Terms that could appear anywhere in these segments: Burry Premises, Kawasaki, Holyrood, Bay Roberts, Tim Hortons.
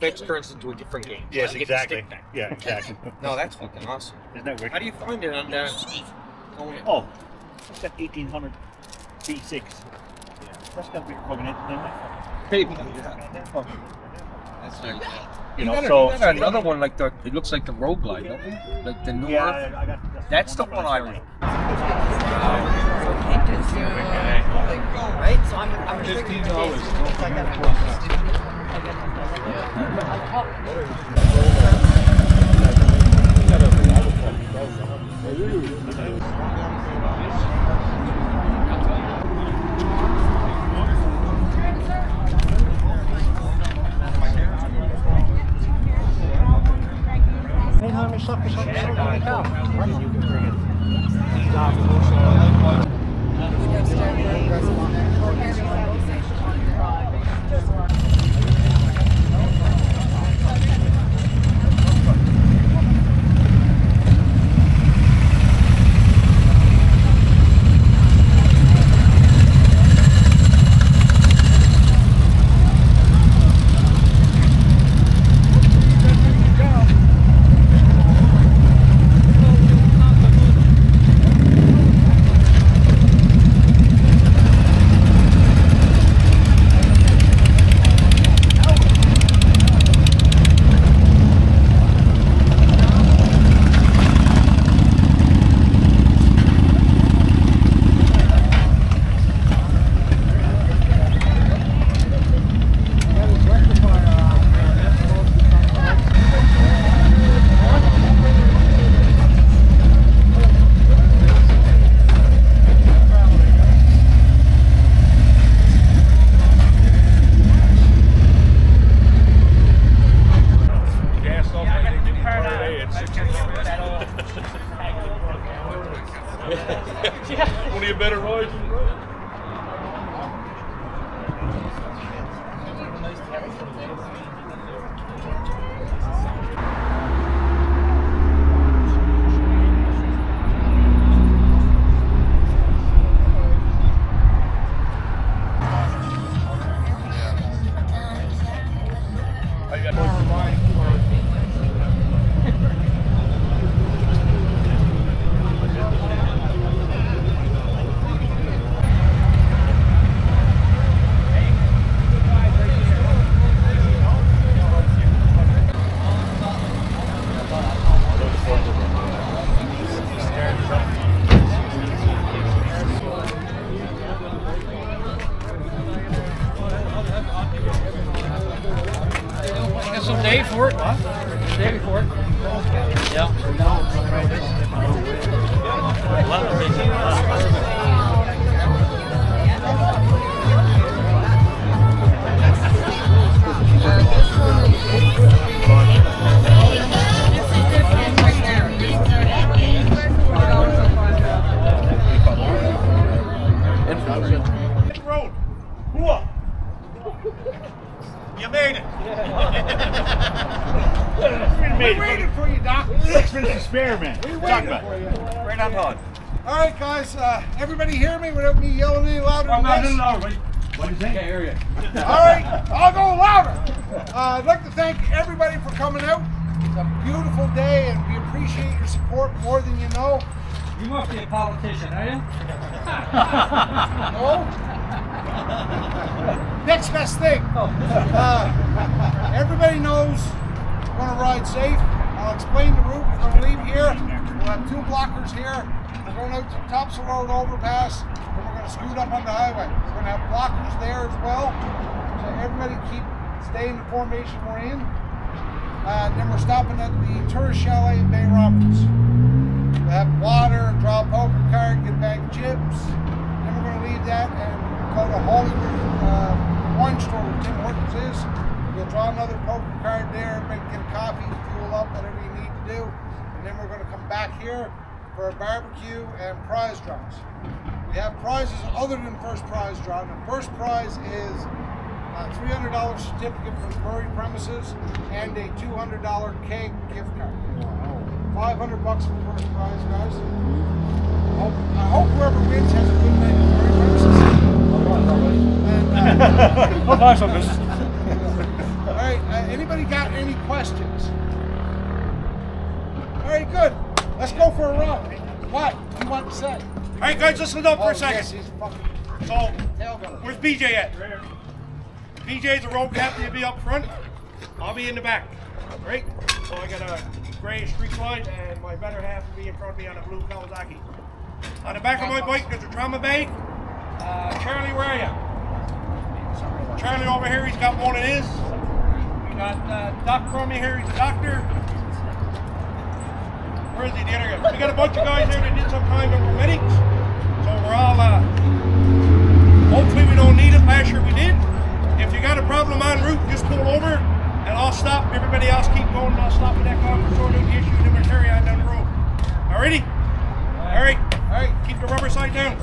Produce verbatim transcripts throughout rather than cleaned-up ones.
Fetch turns into a different game. Yes, like exactly. Yeah, exactly. No, that's fucking awesome. Isn't that weird? How do you find it on that? Oh, that's that eighteen hundred B six. Yeah. That's got to be fucking internet. Maybe. That's like, you know, gotta, so, so another one like the, it looks like the Road Glide, don't we? Like the new yeah, I got, that's, that's the one I like. Right? So I'm, I'm restricted to days because I got a process. Formation we're in, uh, then we're stopping at the tourist chalet in Bay Roberts. We'll have water, draw a poker card, get back chips, then we're going to leave that and go to Holyrood uh, wine store where Tim Hortons is. We'll draw another poker card there, make, get a coffee, fuel up, whatever you need to do, and then we're going to come back here for a barbecue and prize draws. We have prizes other than first prize draw. The first prize is three hundred dollar certificate from Burry Premises and a two hundred dollar cake gift card. five hundred bucks for the first prize, guys. Hope, I hope whoever wins has a good night at Burry Premises. Hold on, hold on. All right, uh, anybody got Let's go for a run. What do you want to say? All right, guys, listen up oh, for a second. Yes, so, where's B J at? B J's a road captain. He'll be up front. I'll be in the back. All right? So I got a gray street line, and my better half will be in front of me on a blue Kawasaki. On the back of my bike, there's a trauma bag. Uh, Charlie, where are you? Charlie over here, he's got one of his. We got uh, Doc Crummy here, he's a doctor. Where is he? The other guy. We got a bunch of guys here that did some time and were medics. So we're all, uh, hopefully we don't need it. Last year we did. If you got a problem en route, just pull over and I'll stop. Everybody else keep going and I'll stop at that car and sort out the issue and then carry on down the road. Alrighty? Alright. Alright, keep the rubber side down.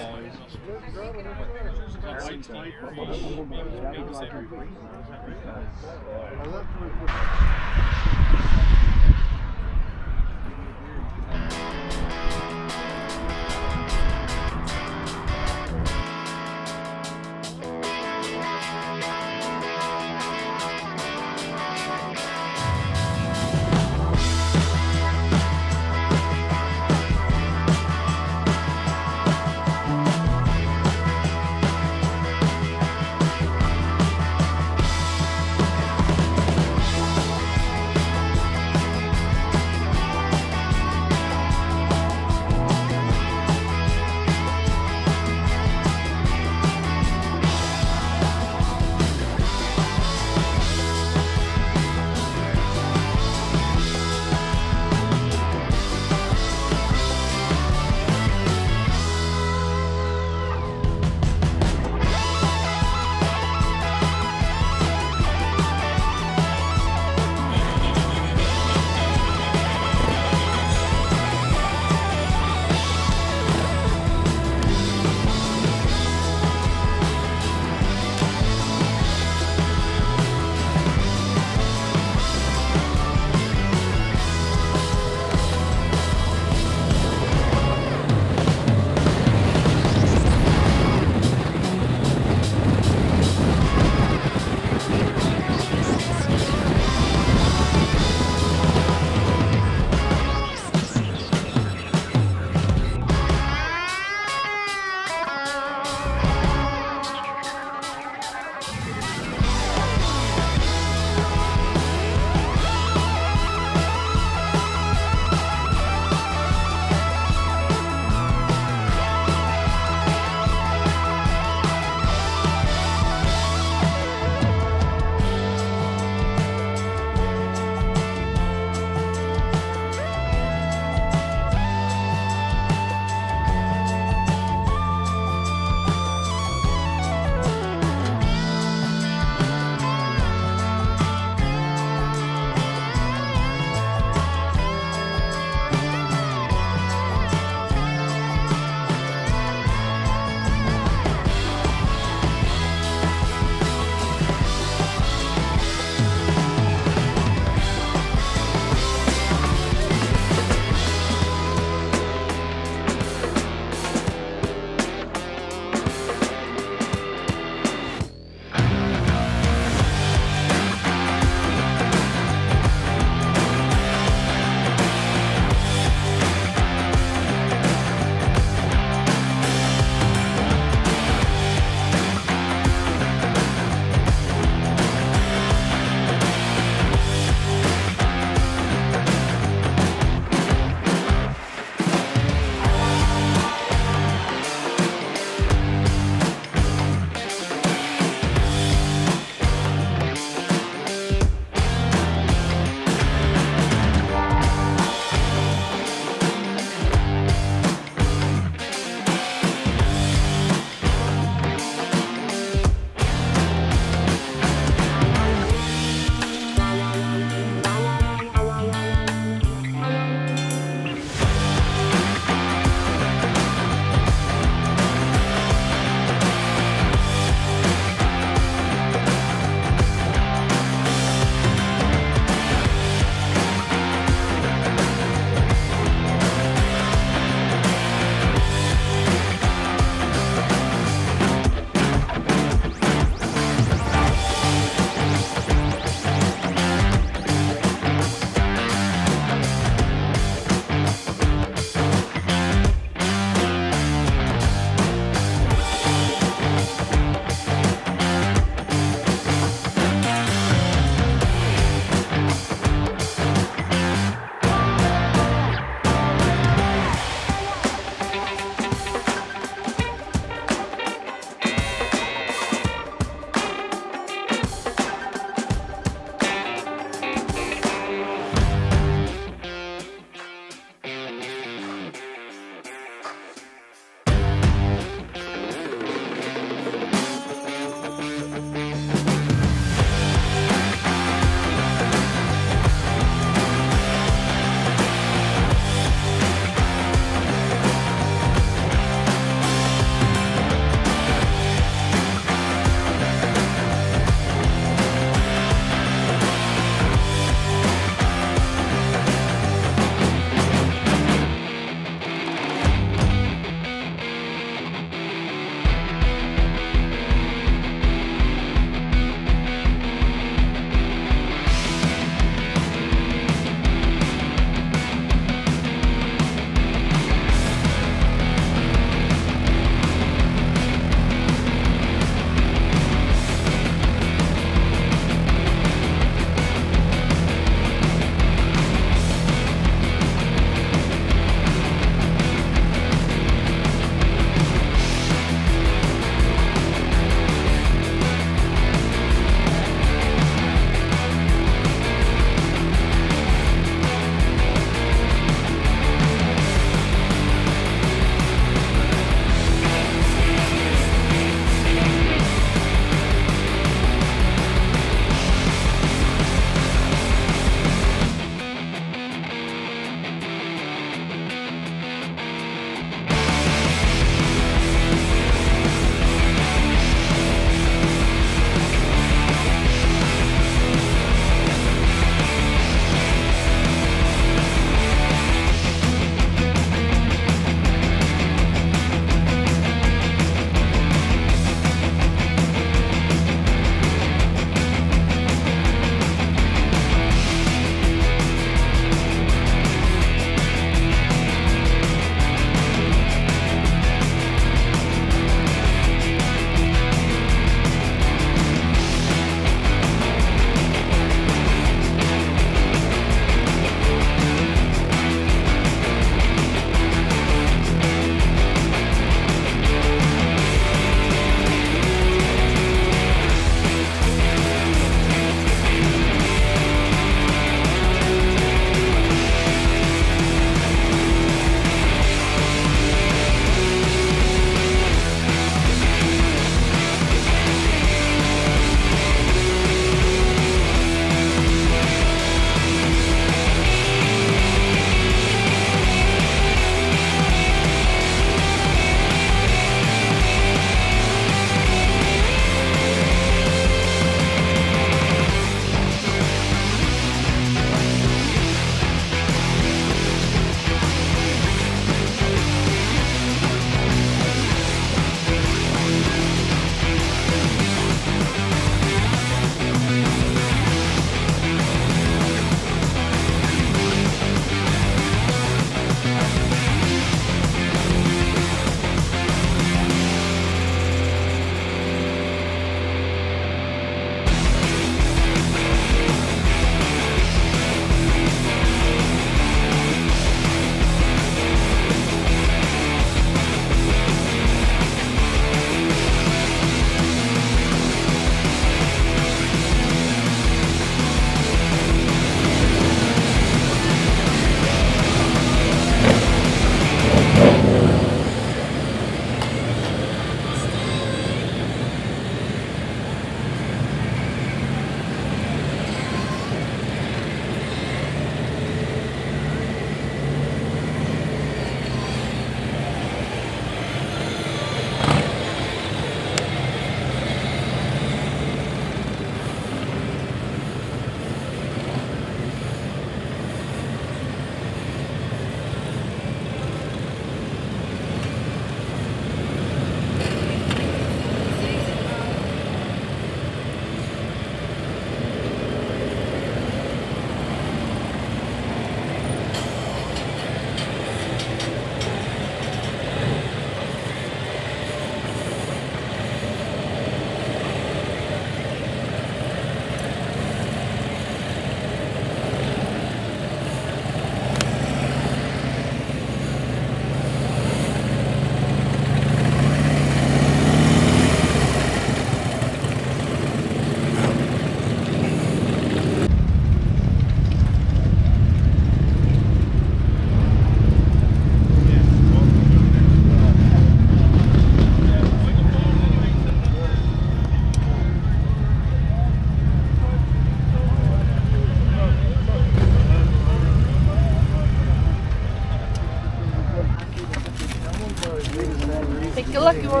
a lucky one.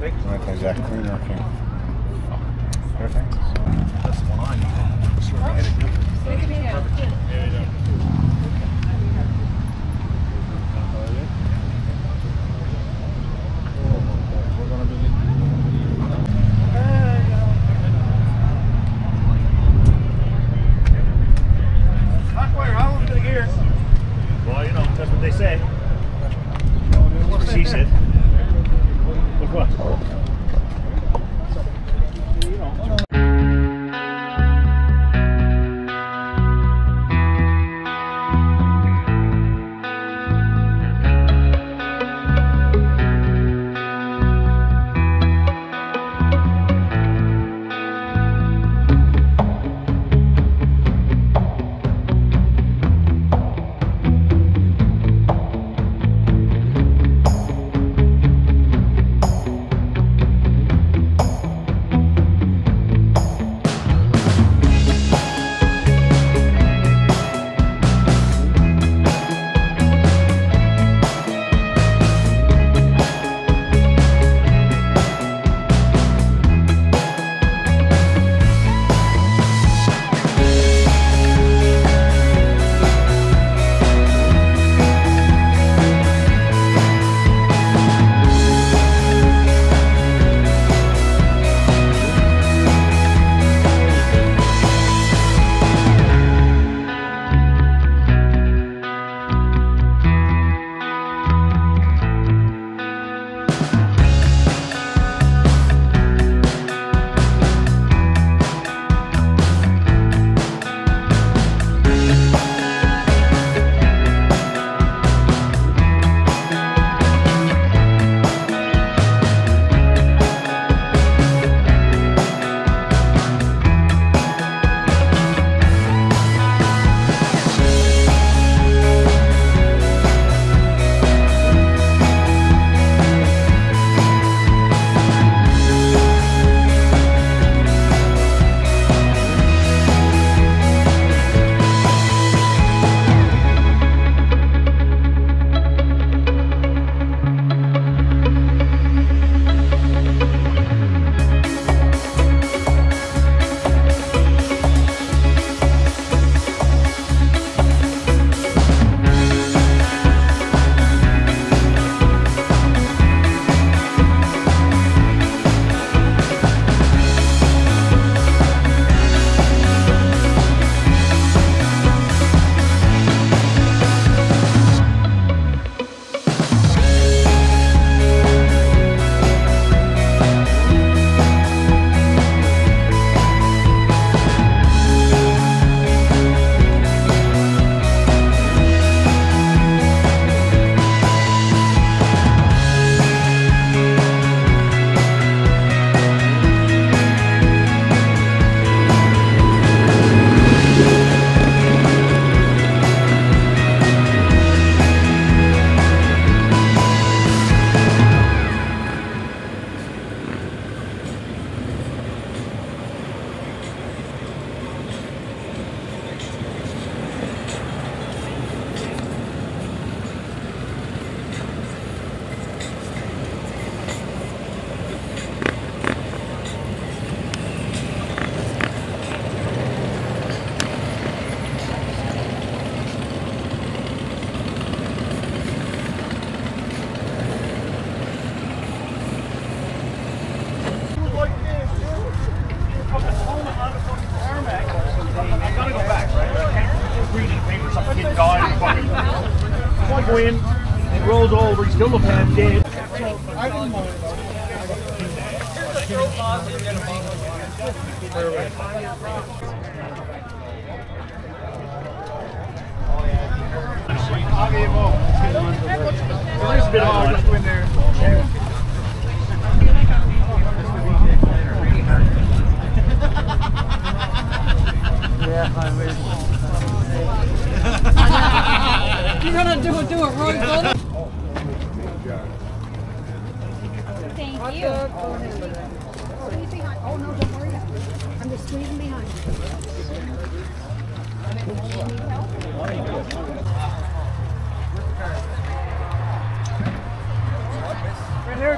Right, there's that cleaner thing. Perfect. That's the one I need. Look at me now. Yeah, yeah. Thank you.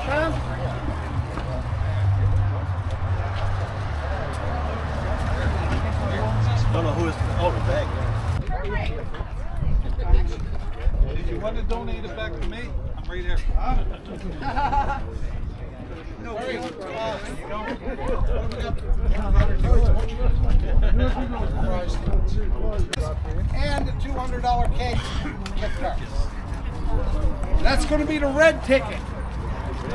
Sam? I don't know who is oh the bag. If you want to donate it back to me, I'm right there. Huh? No, we don't. And a two hundred dollar cake gift card. That's going to be the red ticket. I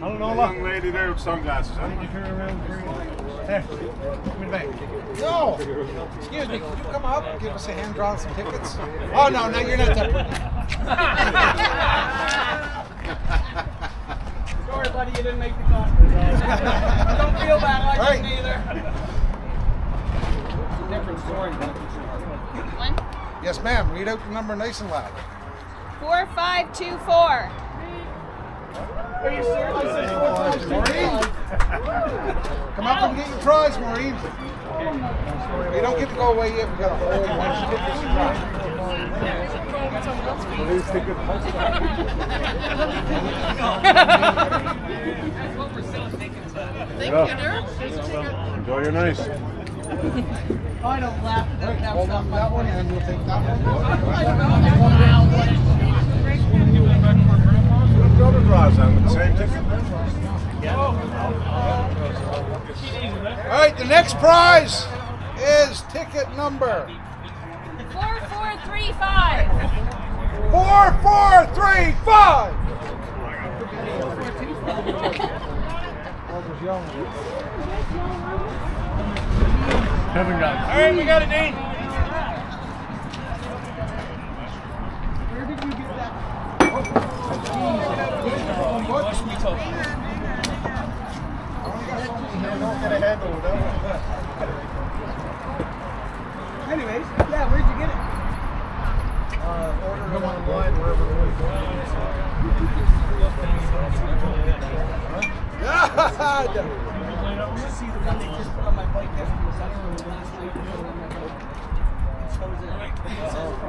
don't know, a young lady there with sunglasses. Huh? Can you turn around? There. Give me the bag. No! Excuse me, can you come up and give us a hand draw some tickets? Oh, no, no, you're not that. Sorry, buddy, you didn't make the cost. I don't feel bad like it either. It's a different story. One? Yes, ma'am. Read out the number nice and loud. four five two four. Are you serious? Maureen? Come up and get your prize, Maureen. You don't get to go away yet. We've got a whole bunch of tickets to try. Thank you, enjoy your night. I don't laugh at that. Hold on that one and we'll take that one. We'll go to Draza with the same ticket. Alright, the next prize is ticket number four four three five. four four three five! All right, we got it, Nate. Where did you get that? Anyways, yeah, where'd you get it? Uh, order it online wherever it was. You see the one they just put on my bike yesterday was actually the last week. It shows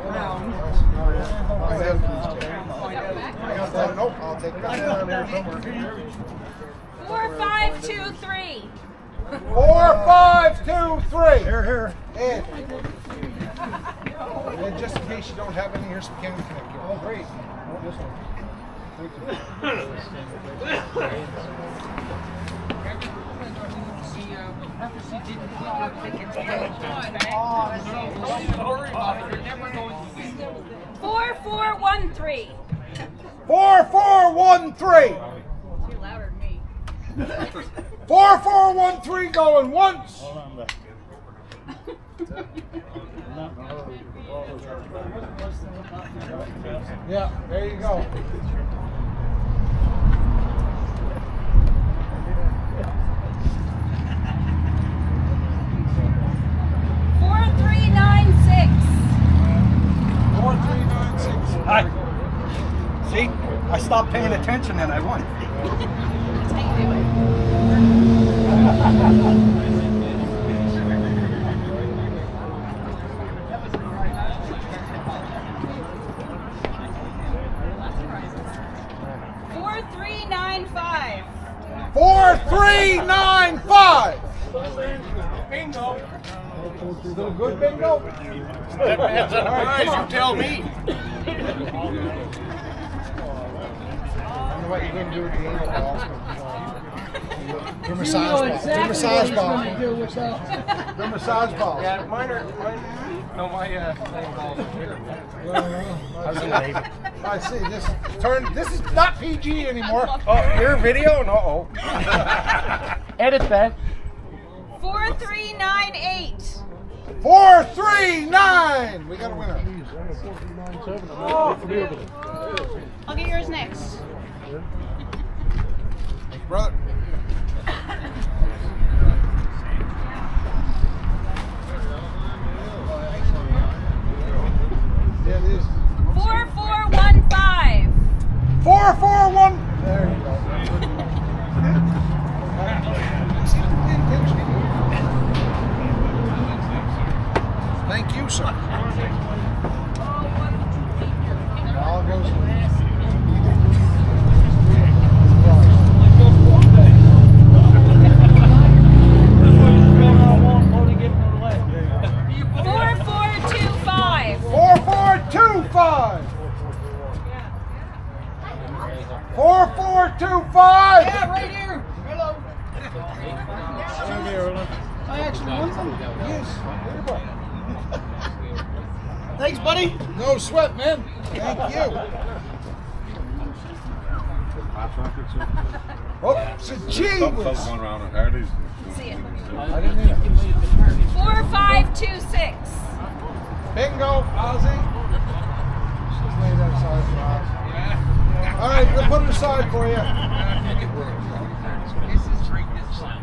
it around. I got that. Nope, I'll take that. Four, five, two, three. Four, five, two, three. Here, here. And, and just in case you don't have any, here's some candy connect. Oh, great. This one. She didn't give you tickets. four four one three. four four one three. You're louder than me. four four one three going once. Yeah, there you go. four three nine six. four three nine six. Hi. See? I stopped paying attention and I won. That's how you do it. four three nine five. four three nine five. Bingo. Still good, bingo? That's a prize, you tell me. I know what you're going to do with the anal ball. Your massage ball. Your massage ball. Your massage ball. Yeah, mine are, mine, no, my uh, balls are here. I see, this, turn, this is not P G anymore. Oh, your video? No. Edit that. Four three nine eight. Four three nine. We got a winner. Oh, I'll get yours next. Thanks, brother. Yeah, it is. Four four one five. Four four one. There you go. Thank you, sir. I actually won them. Yes. Thanks, buddy. No sweat, man. Thank you. Oh, it's a G. Four, five, two, six. Bingo, Ozzy. All right, we'll put it aside for you.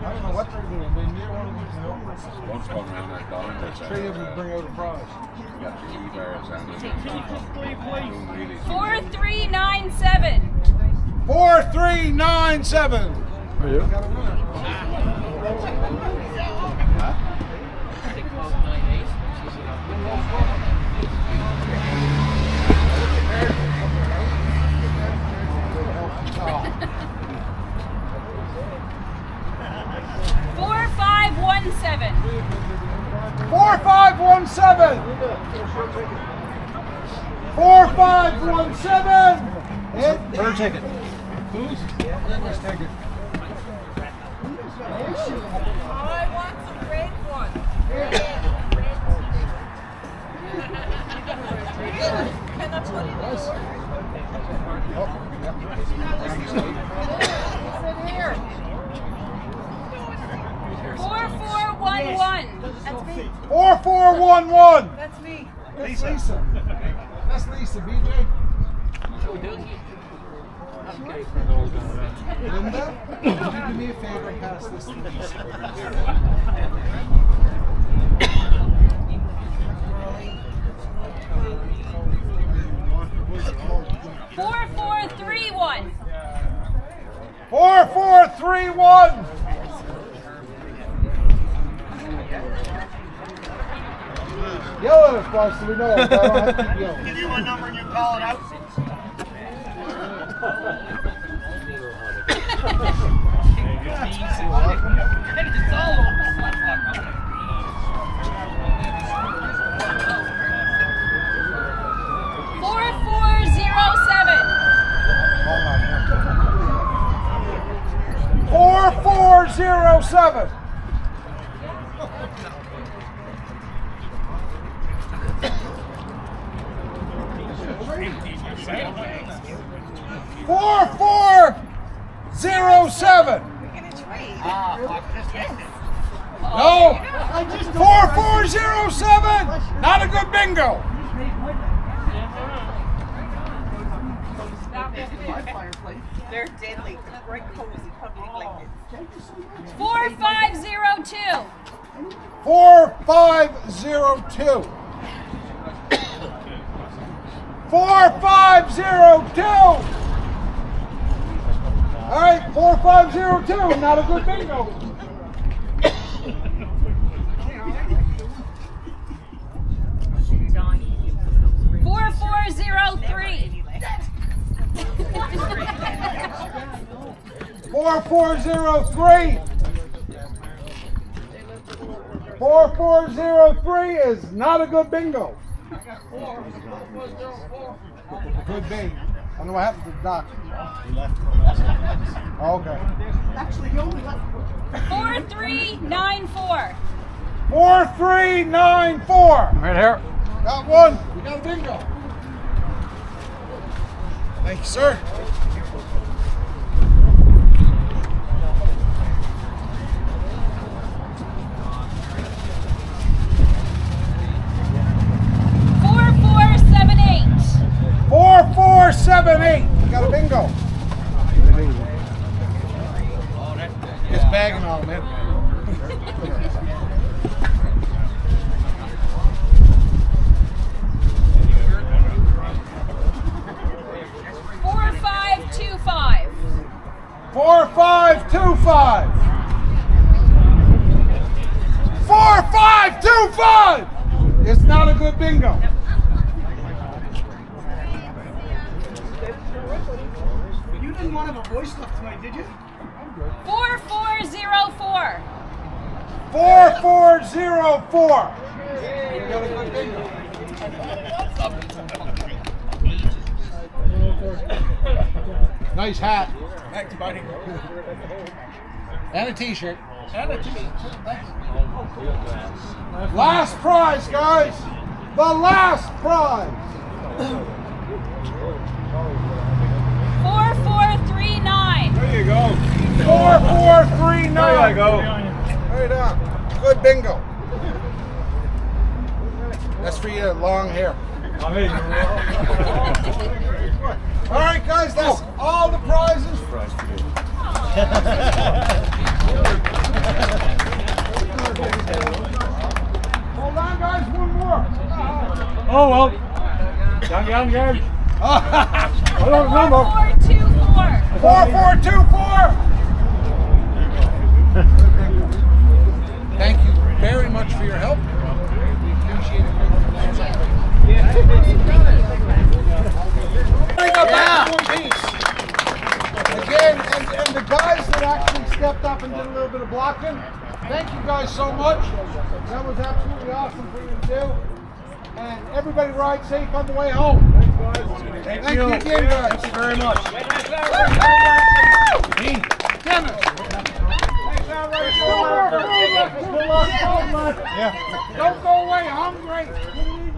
I don't know what they're doing. They need one of these numbers. One's going around that dollar. Three of them bring out a prize. You got the e-bears out there. four three nine seven. four three nine seven. Are you? Got a winner. four five one seven. four five one seven. four five one seven. It. Her ticket. Who's? Let's take it. I want some red one. Can I put it in? Here. four four one one. That's me. four four one one. That's me. That's Lisa. That's Lisa, B J. Linda, do me a favor and pass this to Lisa. four four three one. four four three one. Yellow is close, so we know it, but I don't have to keep yelling. Give you my number and you call it out. four four zero seven. four four zero seven. four four zero seven. No. four four zero seven. Not a good bingo. They're deadly. four five zero two. four five zero two. four five zero two. All right, four five zero two. Not a good bingo. four four zero three. four four zero three. four four zero three is not a good bingo. Good thing. I don't know what happened to the doc. He left. Okay. Actually, he only left. four three nine four. four three nine four. Right here. Got one. We got a bingo. Thank you, sir. four four seven eight. We got a bingo. It's bagging on, man. four five two five. four five two five. four five two five. It's not a good bingo. You didn't want to have a voice left tonight, did you? four four zero four. four four zero four. You got a good bingo. Nice hat. Thanks, buddy. And a t-shirt. And a t-shirt. Last prize, guys! The last prize! four four three nine. There you go. four four three nine. There you go. Right up. Good bingo. That's for your long hair. I mean. All right, guys, that's oh. all the prizes. Hold on, guys, one more. Oh, well. Down, down, down. I don't remember. four four two four. four four two four. Thank you very much for your help. Bring up yeah. piece. Again, and, and the guys that actually stepped up and did a little bit of blocking, thank you guys so much. That was absolutely awesome for you to do. And everybody ride safe on the way home. Thanks, guys. Thank, thank you. you again, guys. Thank you very much. Woo-hoo! Don't go away hungry.